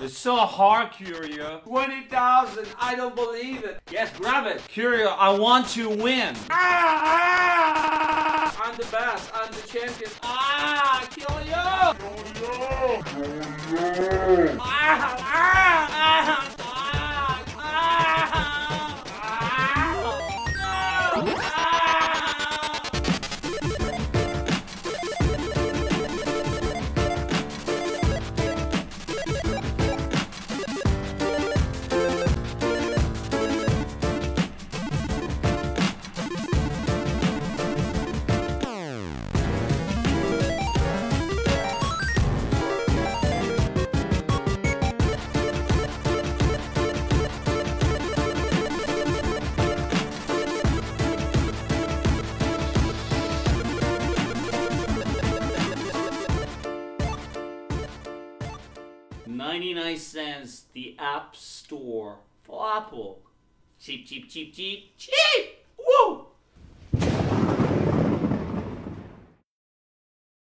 It's so hard, Curio. 20,000, I don't believe it. Yes, grab it. Curio, I want to win. I'm the best, I'm the champion. Curio! Curio! $0.99, the App Store for Apple. Cheap, cheap, cheap, cheap, cheap!